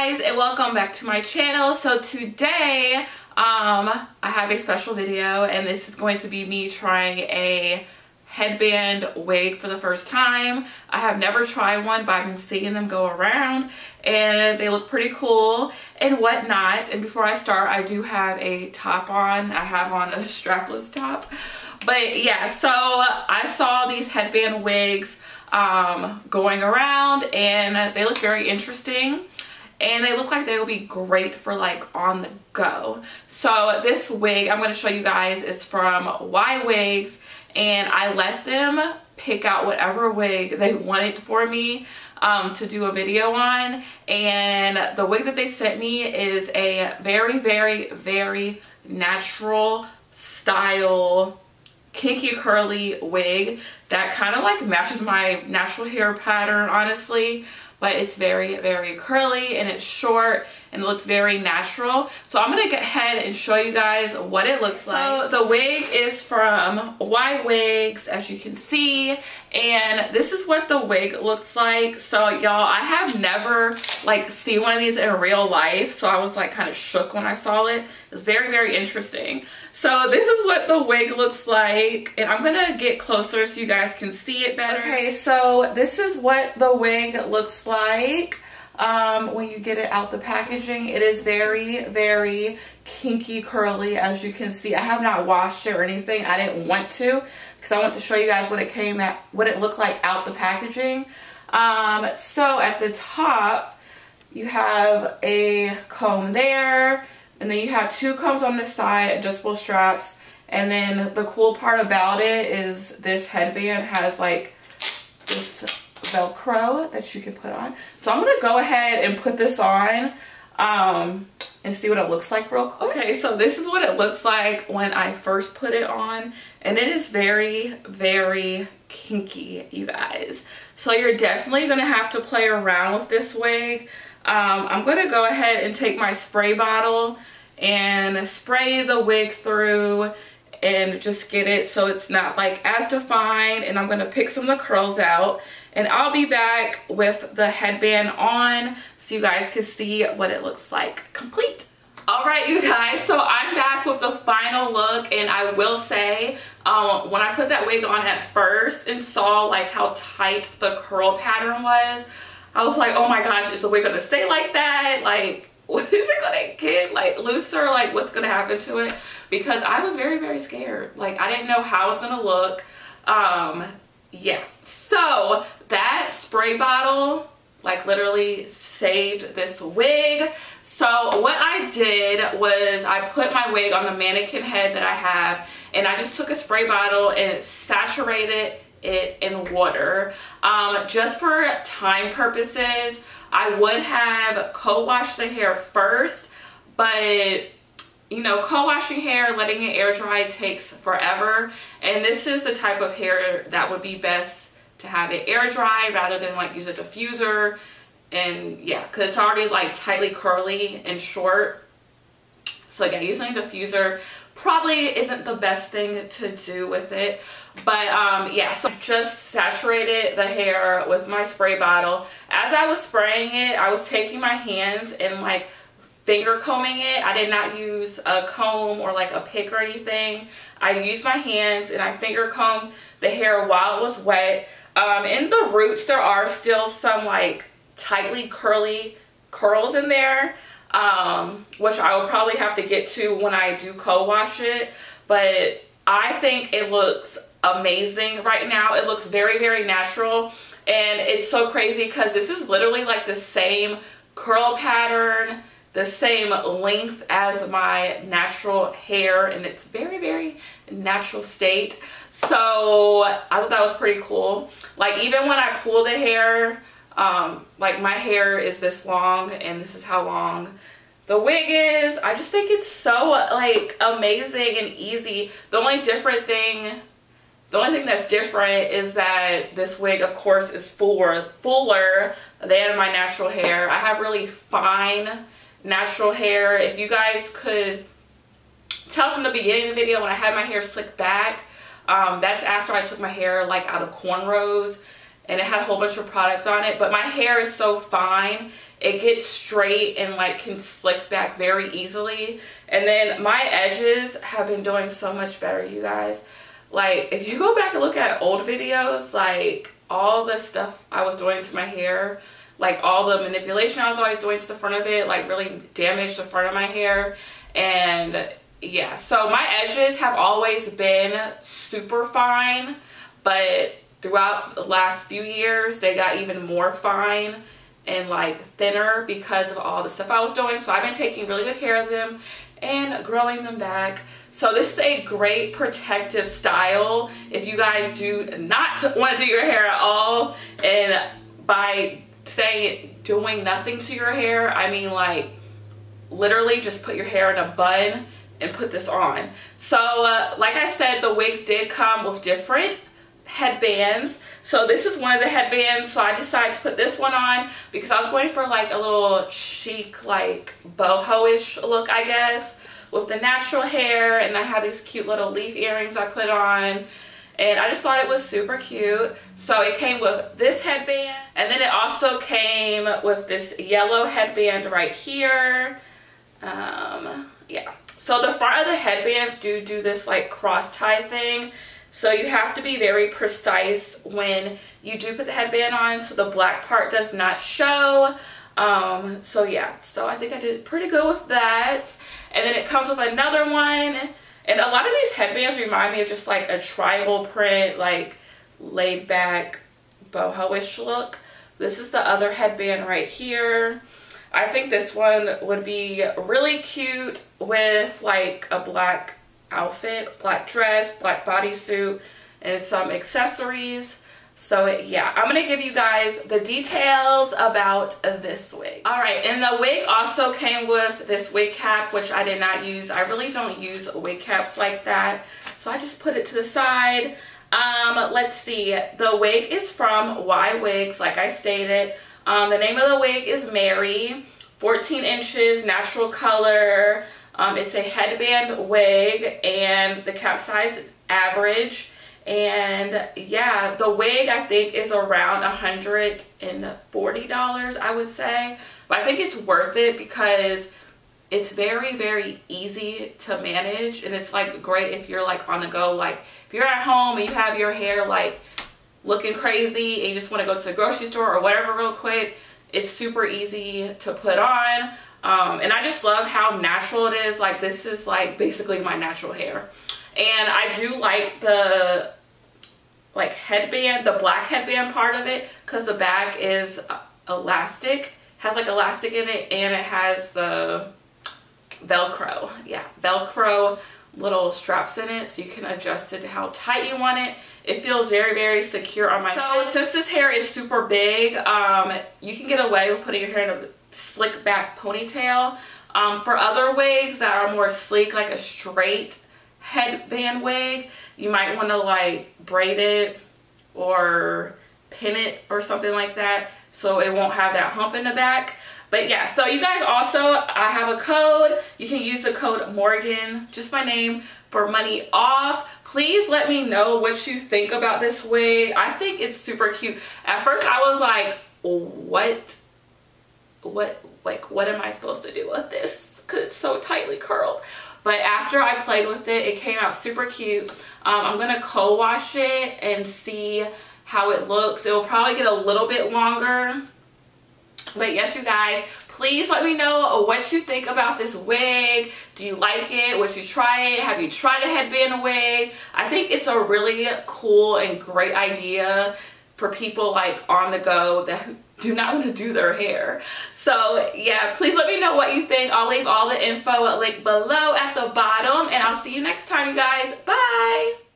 guys, and welcome back to my channel. So today I have a special video, and this is going to be me trying a headband wig for the first time. I have never tried one, but I've been seeing them go around and they look pretty cool and whatnot. And before I start, I do have a top on. I have on a strapless top, but yeah, so I saw these headband wigs going around, and they look very interesting, and they look like they will be great for like on the go. So this wig I'm going to show you guys is from YWigs, and I let them pick out whatever wig they wanted for me to do a video on, and the wig that they sent me is a very, very, very natural style kinky curly wig that kind of like matches my natural hair pattern, honestly, but it's very, very curly and it's short and it looks very natural. So I'm gonna go ahead and show you guys what it looks like. So the wig is from YWigs, as you can see, and this is what the wig looks like. So y'all, I have never like seen one of these in real life, so I was like kind of shook when I saw it. It's very, very interesting. So this is what the wig looks like, and I'm gonna get closer so you guys can see it better. Okay, so this is what the wig looks like when you get it out the packaging. It is very, very kinky curly, as you can see. I have not washed it or anything. I didn't want to, because I want to show you guys what it came at, what it looked like out the packaging. So at the top you have a comb there, and then you have two combs on this side, adjustable straps, and then the cool part about it is this headband has like this Velcro that you can put on. So I'm gonna go ahead and put this on and see what it looks like real quick. Okay, so this is what it looks like when I first put it on, and it is very, very kinky, you guys. So you're definitely gonna have to play around with this wig. I'm gonna go ahead and take my spray bottle and spray the wig through and just get it so it's not like as defined, and I'm gonna pick some of the curls out, and I'll be back with the headband on so you guys can see what it looks like complete. All right, you guys, so I'm back with the final look, and I will say when I put that wig on at first and saw like how tight the curl pattern was, I was like, oh my gosh, is the wig gonna stay like that? Like, is it gonna get like looser? Like, what's gonna happen to it? Because I was very, very scared. Like, I didn't know how it's gonna look. Yeah, so that spray bottle like literally saved this wig. So what I did was I put my wig on the mannequin head that I have, and I just took a spray bottle and saturated it in water. Just for time purposes, I would have co-washed the hair first, but you know, co-washing hair, letting it air dry takes forever, and this is the type of hair that would be best to have it air dry rather than like use a diffuser. And yeah, because it's already like tightly curly and short, so yeah, using a diffuser probably isn't the best thing to do with it. But yeah, so I just saturated the hair with my spray bottle. As I was spraying it, I was taking my hands and like finger combing it. I did not use a comb or like a pick or anything. I used my hands and I finger combed the hair while it was wet. In the roots there are still some like tightly curly curls in there, which I will probably have to get to when I do co-wash it, but I think it looks amazing right now. It looks very, very natural, and it's so crazy because this is literally like the same curl pattern, the same length as my natural hair, and it's very, very natural state. So I thought that was pretty cool. Like, even when I pull the hair, like my hair is this long, and this is how long the wig is. I just think it's so like amazing and easy. The only thing that's different is that this wig of course is fuller than my natural hair. I have really fine natural hair. If you guys could tell from the beginning of the video, when I had my hair slicked back, that's after I took my hair like out of cornrows, and it had a whole bunch of products on it, but my hair is so fine it gets straight and like can slick back very easily. And then my edges have been doing so much better, you guys. Like if you go back and look at old videos, like all the stuff I was doing to my hair, like all the manipulation I was always doing to the front of it, like really damaged the front of my hair. And yeah, so my edges have always been super fine, but throughout the last few years they got even more fine and like thinner because of all the stuff I was doing. So I've been taking really good care of them and growing them back. So this is a great protective style if you guys do not want to do your hair at all. And by saying doing nothing to your hair, I mean like literally just put your hair in a bun and put this on. So like I said, the wigs did come with different headbands. So this is one of the headbands, so I decided to put this one on because I was going for like a little chic, like boho-ish look, I guess, with the natural hair. And I had these cute little leaf earrings I put on, and I just thought it was super cute. So it came with this headband, and then it also came with this yellow headband right here. Yeah, so the front of the headbands do this like cross tie thing. So you have to be very precise when you do put the headband on so the black part does not show. So yeah, so I think I did pretty good with that. And then it comes with another one. And a lot of these headbands remind me of just like a tribal print, like laid back boho-ish look. This is the other headband right here. I think this one would be really cute with like a black outfit, black dress, black bodysuit, and some accessories. So yeah, I'm gonna give you guys the details about this wig. All right, and the wig also came with this wig cap, which I did not use. I really don't use wig caps like that, so I just put it to the side. Let's see, the wig is from YWigs, like I stated. The name of the wig is Mary, 14 inches, natural color. It's a headband wig, and the cap size is average. And yeah, the wig I think is around $140, I would say. But I think it's worth it because it's very, very easy to manage. And it's like great if you're like on the go. Like if you're at home and you have your hair like looking crazy and you just want to go to the grocery store or whatever real quick, it's super easy to put on. And I just love how natural it is. Like this is like basically my natural hair. And I do like the like headband, the black headband part of it, because the back is elastic, has like elastic in it, and it has the Velcro, yeah, Velcro little straps in it, so you can adjust it how tight you want it. It feels very, very secure on my head. So since this hair is super big, you can get away with putting your hair in a slick back ponytail. For other wigs that are more sleek, like a straight headband wig, you might want to like braid it or pin it or something like that so it won't have that hump in the back. But yeah, so you guys also, I have a code. You can use the code Morgan, just my name, for money off. Please let me know what you think about this wig. I think it's super cute. At first I was like, what am I supposed to do with this? Because it's so tightly curled. But after I played with it, it came out super cute. I'm going to co-wash it and see how it looks. It will probably get a little bit longer. But yes, you guys, please let me know what you think about this wig. Do you like it? Would you try it? Have you tried a headband wig? I think it's a really cool and great idea for people like on the go that do not want to do their hair. So yeah, please let me know what you think. I'll leave all the info linked below at the bottom, and I'll see you next time, you guys. Bye.